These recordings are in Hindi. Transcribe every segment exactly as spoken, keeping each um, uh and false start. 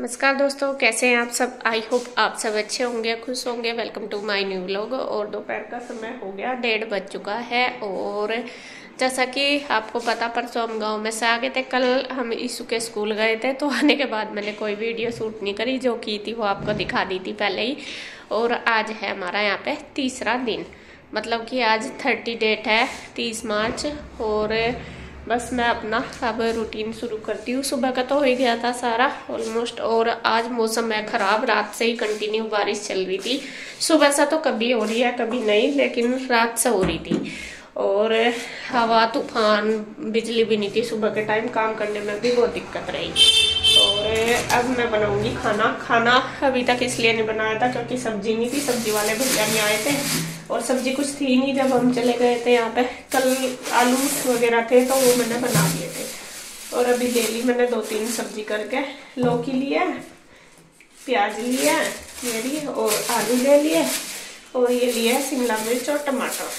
नमस्कार दोस्तों, कैसे हैं आप सब। आई होप आप सब अच्छे होंगे, खुश होंगे। Welcome to my new vlog. और दोपहर का समय हो गया, डेढ़ बज चुका है। और जैसा कि आपको पता, परसों हम गाँव में से आ गए थे। कल हम ईशू के स्कूल गए थे, तो आने के बाद मैंने कोई वीडियो शूट नहीं करी। जो की थी वो आपको दिखा दी थी पहले ही। और आज है हमारा यहाँ पे तीसरा दिन, मतलब कि आज थर्टी डेट है, तीस मार्च। और बस मैं अपना अब रूटीन शुरू करती हूँ। सुबह का तो हो ही गया था सारा ऑलमोस्ट। और आज मौसम है ख़राब, रात से ही कंटिन्यू बारिश चल रही थी। सुबह से तो कभी हो रही है कभी नहीं, लेकिन रात से हो रही थी। और हवा तूफान, बिजली भी नहीं थी। सुबह के टाइम काम करने में भी बहुत दिक्कत रही। और अब मैं बनाऊँगी खाना। खाना अभी तक इसलिए नहीं बनाया था क्योंकि सब्जी नहीं थी। सब्जी वाले भैया नहीं आए थे और सब्जी कुछ थी नहीं जब हम चले गए थे यहाँ पे। कल आलू वगैरह थे तो वो मैंने बना लिए थे। और अभी ले ली मैंने दो तीन सब्जी करके। लौकी लिया, प्याज लिया मेरी, और आलू ले लिए, और ये लिया शिमला मिर्च और टमाटर।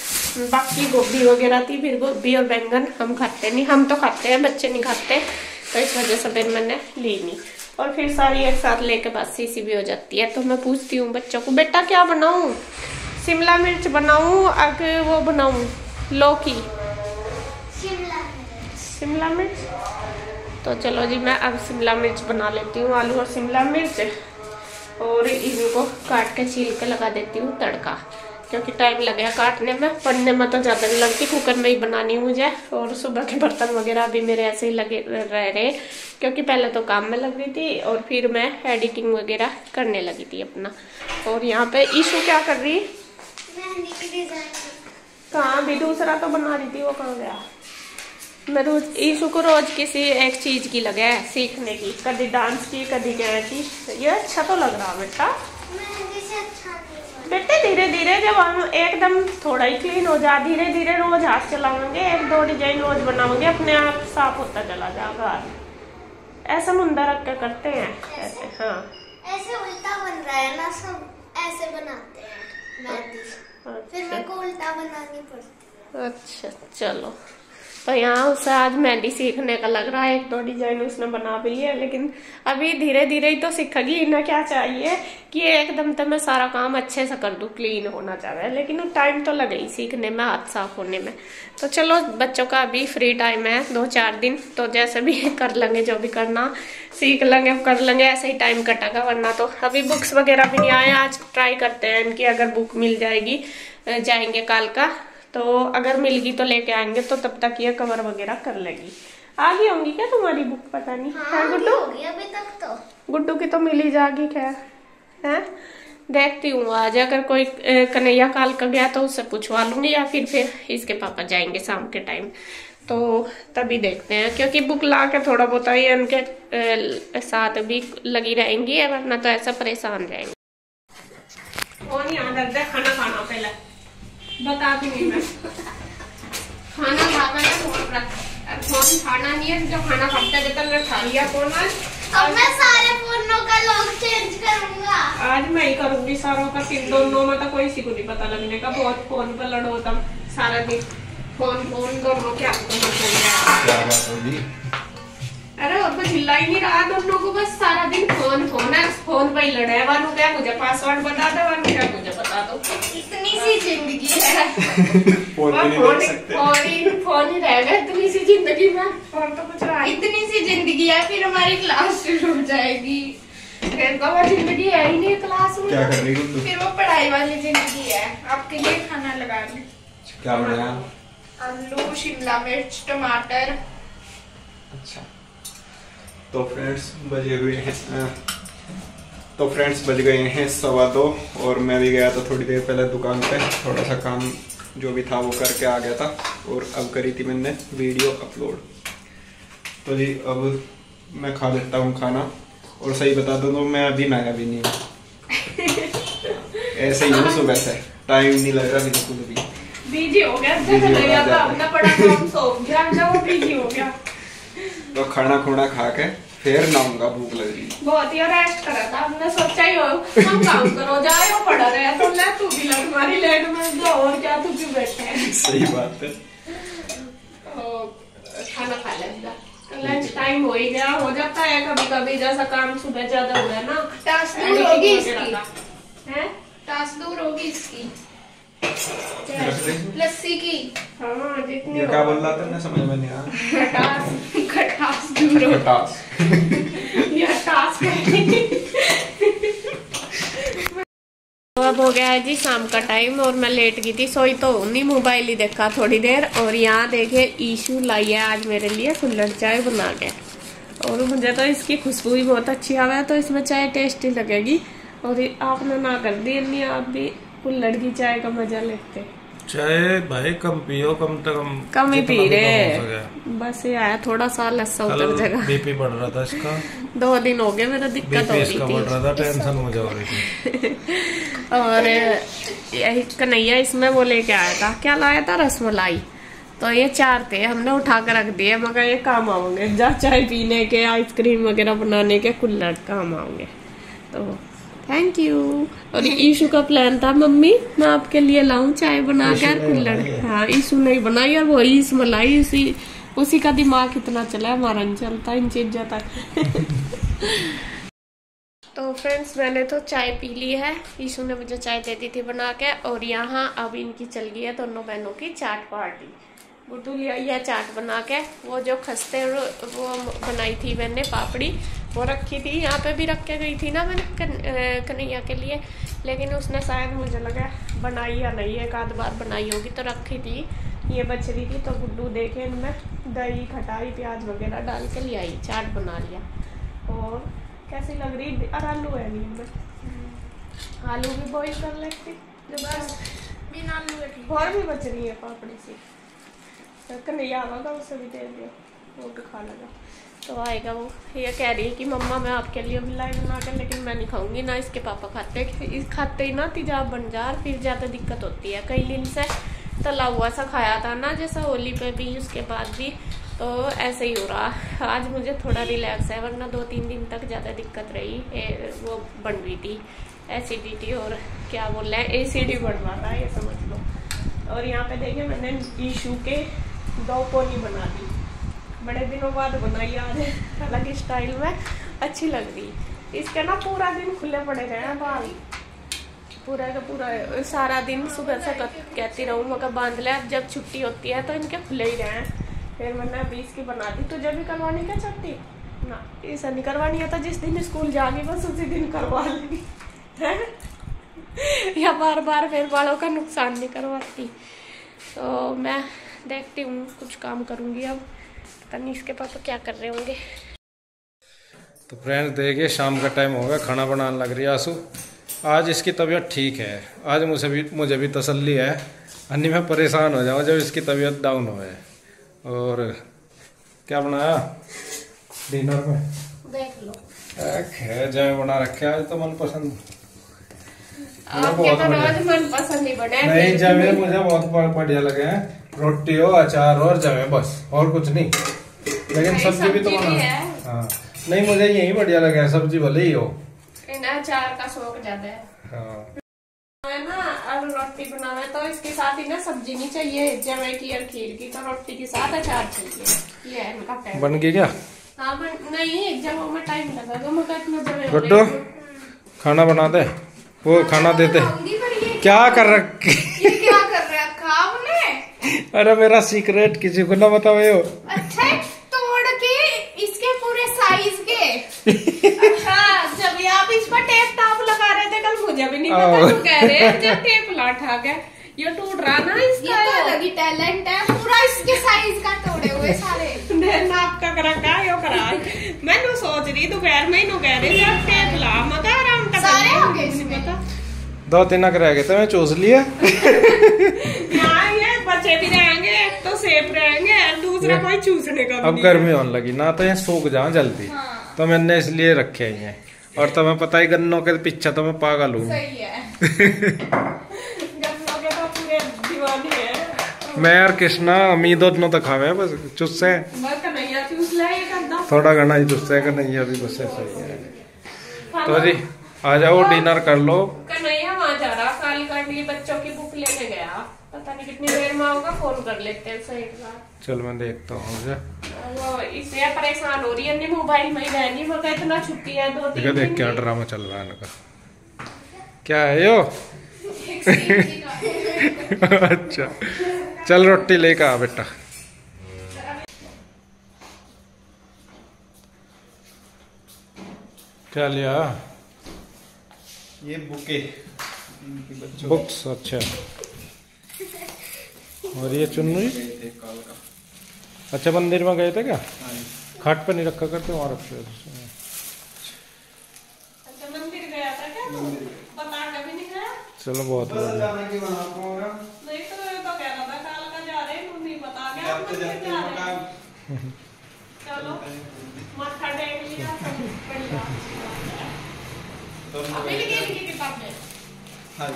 बाकी गोभी वगैरह थी। फिर गोभी और बैंगन हम खाते नहीं, हम तो खाते हैं, बच्चे नहीं खाते, तो इस वजह से फिर मैंने ली नहीं। और फिर सारी एक साथ लेके बासी सी भी हो जाती है। तो मैं पूछती हूँ बच्चों को, बेटा क्या बनाऊँ? शिमला मिर्च बनाऊं आगे वो बनाऊं लौकी? शिमला शिमला मिर्च। तो चलो जी, मैं अब शिमला मिर्च बना लेती हूँ। आलू और शिमला मिर्च, और इनको काट के छील के लगा देती हूँ तड़का, क्योंकि टाइम लगेगा काटने में। बनने में तो ज़्यादा नहीं लगती, कुकर में ही बनानी मुझे। और सुबह के बर्तन वगैरह भी मेरे ऐसे ही लगे रह रहे, क्योंकि पहले तो काम में लग रही थी और फिर मैं एडिटिंग वगैरह करने लगी थी अपना। और यहाँ पे ईशू क्या कर रही? कहाँ भी दूसरा तो बना रही थी, वो कहाँ गया? मैं रोज ईशू को रोज किसी एक चीज की लगे सीखने की, कभी डांस की, कभी क्या की। ये अच्छा तो लग रहा बेटा। बेटे धीरे धीरे, जब हम एकदम थोड़ा ही क्लीन हो जाए, धीरे धीरे रोज हाथ चलाओगे, एक दो डिजाइन रोज बनाओगे, अपने आप साफ होता चला जाएगा। ऐसा मुंदा रख के करते हैं ऐसे। हाँ, ऐसे उल्टा बन रहा है ना, सब ऐसे बनाते हैं। अच्छा, फिर मेरे को उल्टा बनानी पड़ती है। अच्छा चलो, तो यहाँ उसे आज मेहंदी सीखने का लग रहा है। एक दो डिजाइन उसने बना भी है, लेकिन अभी धीरे धीरे ही तो सीखेगी। इन्हें क्या चाहिए कि एकदम तो मैं सारा काम अच्छे से कर दूँ, क्लीन होना चाह रहा है, लेकिन टाइम तो लगे ही सीखने में, हाथ साफ होने में। तो चलो, बच्चों का अभी फ्री टाइम है दो चार दिन, तो जैसे भी कर लेंगे, जो भी करना सीख लेंगे, कर लेंगे, ऐसे ही टाइम कटेगा। वरना तो अभी बुक्स वगैरह भी नहीं आए। आज ट्राई करते हैं इनकी, अगर बुक मिल जाएगी, जाएंगे काल का, तो अगर मिल गई तो लेके आएंगे। तो तब तक ये कवर वगैरह कर लेगी। आ गई होंगी क्या तुम्हारी बुक? पता नहीं। हाँ, गुड्डू अभी तक तो गुड्डू की तो मिली जाएगी क्या है? देखती हूँ आज, अगर कोई कन्हैया काल का गया तो उससे पूछवा लूंगी, या फिर फिर इसके पापा जाएंगे शाम के टाइम, तो तभी देखते हैं। क्योंकि बुक ला के थोड़ा बहुत ही उनके साथ भी लगी रहेंगी, वरना तो ऐसा परेशान रहेंगे। और यहाँ रख दे खाना, खाना पहले बता भी नहीं मैं। खाना खाना है, फोन रख, फोन खाना नहीं है। जो खाना खाते रहता मैं खा लिया फोन। अब मैं सारे फोनों का लॉक चेंज करूंगा। आज मैं ही करूंगी सारों का। सिर्फ दोनों में तो कोई सी को नहीं पता लगने का। बहुत फोन पर लड़ो होता सारा दिन, फोन फोन दोनों के आपको मत। अरे अब झिल्ला ही नहीं रहा दोनों को, बस सारा दिन फोन फोन है, फोन पर ही लड़े। वानू क्या मुझे पासवर्ड बता दो, वानू क्या मुझे बता दो। इतनी सी जिंदगी है, फोन ही रह गए। इतनी सी जिंदगी में फोन तो कुछ रहा है। इतनी सी जिंदगी है, फिर हमारी क्लास शुरू हो जाएगी। फिर तो वो जिंदगी है ही नहीं क्लास में, फिर वो पढ़ाई वाली जिंदगी है। आपके लिए खाना लगा ले। क्या बनाया? आलू, शिमला मिर्च, टमाटर। अच्छा तो फ्रेंड्स बजे हुए हैं तो फ्रेंड्स बज गए हैं सवा दो। और मैं भी गया था थोड़ी देर पहले दुकान पे, थोड़ा सा काम जो भी था वो करके आ गया था। और अब करी थी मैंने वीडियो अपलोड। तो जी अब मैं खा लेता हूँ खाना। और सही बता दूँ तो मैं अभी नहाया भी नहीं हूँ, ऐसे ही हूँ सुबह से, टाइम नहीं लग रहा बिल्कुल भी। बिजी हो गया, बिजी हो गया। तो खाना खुना खा के फिर नाऊंगा, भूख लग रही है बहुत ही। रेस्ट करा था हमने, सोचा ही हो हम काम करो जाए, वो पड़ा रहे तो ले तू भी लग हमारी लेट में तो, और क्या तू भी बैठे है। सही बात है। तो खाना खा लेगा लंच टाइम हो ही गया, हो जाता है कभी कभी जैसा काम सुबह ज्यादा हो रहा है ना। टास्क दूर होगी इसकी, हैं टास्क दूर होगी इसकी लस्सी की। हाँ जितनी ये क्या बोल रहा था ना समझ में नहीं आ रहा। टास्क का टास्क दूर हो, टास्क ये टास्क है। तो अब हो गया है जी शाम का टाइम और मैं लेट गई थी, सोई तो नहीं, मोबाइल ही देखा थोड़ी देर। और यहाँ देखे ईशू लाई है आज मेरे लिए कुल्हड़ चाय बना के, और मुझे तो इसकी खुशबू ही बहुत अच्छी आवे तो इसमें चाय टेस्टी लगेगी। और आपने ना कर दी अन्नी, आप भी कुल्हड़ की चाय का मजा लेते। चाय भाई कम पियो, कम से कम कम ही पी रहे, बस ये आया थोड़ा सा लस्सा उतर जगह। बीपी बढ़ रहा था इसका, दो दिन हो गए मेरा दिक्कत हो रही थी, बढ़ रहा था, टेंशन हो जा रही थी। और यही कन्हैया इसमें वो लेके आया था, क्या लाया था रसमलाई, तो ये चार थे हमने उठा कर रख दिए, मगर ये काम आओगे जा चाय पीने के, आइसक्रीम वगैरह बनाने के कुल्हड़ काम आओगे। तो थैंक यू। और ईशू का प्लान था मम्मी मैं आपके लिए लाऊं चाय बनाकर कुल्हड़, हाँ ईशू नहीं बनाई और वही इस मलाई उसी उसी का दिमाग इतना चला, हमारा नहीं चलता इन चीजों तक। तो फ्रेंड्स मैंने तो चाय पी ली है, ईशू ने मुझे चाय दे दी थी बना के। और यहाँ अब इनकी चल गई है दोनों बहनों की चाट पार्टी। गुड्डू लिया यह चाट बना के, वो जो खस्ते वो बनाई थी मैंने पापड़ी वो रखी थी, यहाँ पे भी रख के गई थी ना मैंने कन, कन्हैया के लिए, लेकिन उसने शायद मुझे लगा बनाई या नहीं, एक आध बार बनाई होगी तो रखी थी, ये बच रही थी। तो गुड्डू देखे इनमें दही खटाई प्याज वगैरह डाल के ले आई, चाट बना लिया। और कैसी लग रही है, और आलू है नहीं, आलू भी बॉईल कर लेती बस, बिना आलू के और भी बच रही है पापड़ी सी, कन्हैया आवागा उसे भी दे दिया वो भी खा लेगा, तो आएगा वो। ये कह रही है कि मम्मा मैं आपके लिए मिलाई बना कर, लेकिन मैं नहीं खाऊंगी ना, इसके पापा खाते इस खाते ही ना तेजाब बन जा, फिर ज़्यादा दिक्कत होती है। कई दिन से तला हुआ सा खाया था ना जैसा होली पे भी, उसके बाद भी तो ऐसे ही हो रहा। आज मुझे थोड़ा रिलैक्स है, वरना दो तीन दिन तक ज़्यादा दिक्कत रही, ए, वो बन रही थी एसिडिटी, और क्या बोल रहे हैं एसिडी बढ़ रहा था ये समझ लो। और यहाँ पे देखिए मैंने ईशू के दो कोनी बना दी, बड़े दिनों बाद बनाई आज, अलग स्टाइल में अच्छी लग रही। इसके ना पूरा दिन खुले पड़े रहे हैं बाल, पूरा का पूरा सारा दिन सुबह से कहती रहूँ मगर बांध ले, अब जब छुट्टी होती है तो इनके खुले ही रहे हैं। फिर मैंने अभी इसकी बना दी, तुझे भी करवानी क्या छुट्टी ना, ऐसा नहीं करवानी होता, जिस दिन स्कूल जागी बस उसी दिन करवा लेगी या बार बार फिर बालों का नुकसान नहीं करवाती। तो मैं देखती हूँ कुछ काम करूँगी अब, पता नहीं इसके पापा क्या कर रहे होंगे। तो फ्रेंड्स देखिए शाम का टाइम होगा, खाना बनाने लग रही है आंसू। आज इसकी तबीयत ठीक है, आज मुझे भी मुझे भी तसल्ली है, अन्य मैं परेशान हो जाऊँ जब इसकी तबीयत डाउन हो। और क्या बनाया डिनर में देख लो, जैम बना रखे आज तो मनपसंद, नहीं जमे मुझे बहुत बढ़िया लगे हैं, रोटी हो अचार हो और जमे बस और कुछ नहीं, लेकिन सब्जी भी तो बना, हाँ नहीं मुझे यही बढ़िया लगे है, सब्जी भले ही हो, अचार का शौक ज्यादा है हाँ। रोटी बनाना है तो इसके साथ ही ना सब्जी नहीं चाहिए जमे की और खीर की, तो रोटी के साथ अचार चाहिए, ये है इनका टाइम बन गया क्या? हाँ नहीं जमो में टाइम लगा दो मगर, गुड्डू खाना बना दे, वो खाना देते क्या कर रख क्या कर रहे खाओ ने, अरे मेरा सीक्रेट किसी को ना बताओ ये, अच्छा तोड़ के इसके पूरे साइज के, अच्छा जब आप इस पर टेप टाप लगा रहे थे कल मुझे भी नहीं पता, तो कह रहे जब टेप लाठा गया ये टूट रहा ना, इसका ये अलग ही टैलेंट है, पूरा इसके साइज का तोड़े हुए सारे नाप का करा का यो करा, मैं नो सोच रही दोपहर में ही नो कह रहे जब टेप ला मगर आराम तक सारे हो गए, इसमें पता दो तीन रह गए थे मैं चूस लिए हां ये बचे भी रहेंगे तो सेफ रहेंगे, दूसरा कोई चूसने का अब गर्मी होने लगी ना तो ये सूख जाए जल्दी, तो मैंने इसलिए रखे ही हैं, और तुम्हें पता ही गन्नों के पीछे तो मैं पागल हूँ मैं और कृष्णा अमी दोनों तक खावे बस चुस्से, थोड़ा घना ही चुस्से कन्हैया भी बस ऐसा ही है। तो जी आ जाओ डिनर कर लो, कन्हैया वहाँ जा रहा साल काटने बच्चों की बुक लेने गया, पता नहीं कितनी देर में होगा, फोन कर लेते हैं। चल मैं देखता हूँ इससे परेशान हो रही है। मोबाइल में रहनी मगर इतना छुट्टी है दो तीन दिन में। क्या ड्रामा चल रहा है इनका, क्या है यो? अच्छा चल रोटी लेकर आ बेटा। क्या लिया? ये बुके बुक्स। अच्छा और ये चुन्नी। अच्छा मंदिर में गए थे क्या? खाट पे नहीं रखा करते वहाँ रखते। अच्छा मंदिर गया था क्या? बता कभी नहीं गया। चलो बहुत बढ़िया। नहीं तो ये तो कह रहा था काल का जा रहे तुम नहीं बता गया मंदिर जा रहे। चलो माथा टेक लिया सब बढ़िया। अब मिल गई इनकी किताबें? हाँ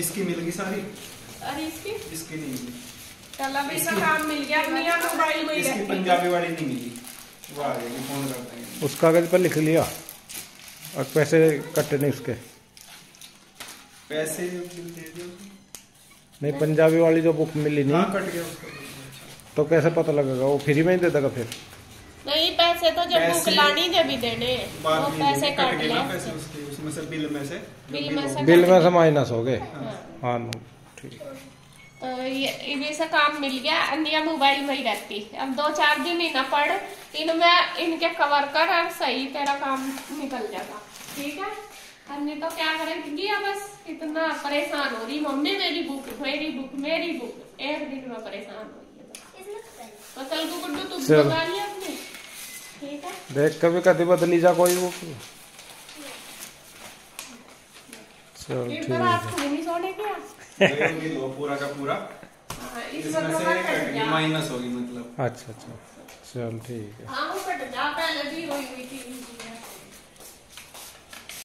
इसकी मिल गई सारी। अरे इसकी? इसकी नहीं मिली। चला भी इसका काम मिल गया मियां मोबाइल में। इसकी पंजाबी वाली नहीं मिली। वाह ये फोन करता है। उस कागज पर लिख लिया और पैसे कटने उसके। पैसे दे दो। नहीं पंजाबी वाली जो बुक मिली नहीं। हाँ कट गया उसका। तो कैसे पता लगेगा? वो फ्री में ही दे देगा फिर। नहीं पैसे तो जब बुक लानी जब ही देने। वो पैसे कट गए ना पैसे उसके उसमें से बिल में से बिल में से माइनस हो गए। हाँ तो ये इन्हीं से काम मिल गया। अन्या मोबाइल में ही रहती। अब दो चार दिन ही ना पढ़ इनमें इनके कवर कर और सही तेरा काम निकल जाएगा। ठीक है अन्य तो क्या करेगी बस इतना परेशान हो रही मम्मी मेरी बुक मेरी बुक मेरी बुक एक दिन में परेशान हो रही है। तो चल गुड्डू तुम बता लिया अपने। ठीक है देख कभी कभी बदली जा कोई बुक। चल ठीक है पूरा पूरा का पूरा। इसमें से माइनस होगी मतलब। अच्छा अच्छा चल ठीक है। हाँ वो कट जा पहले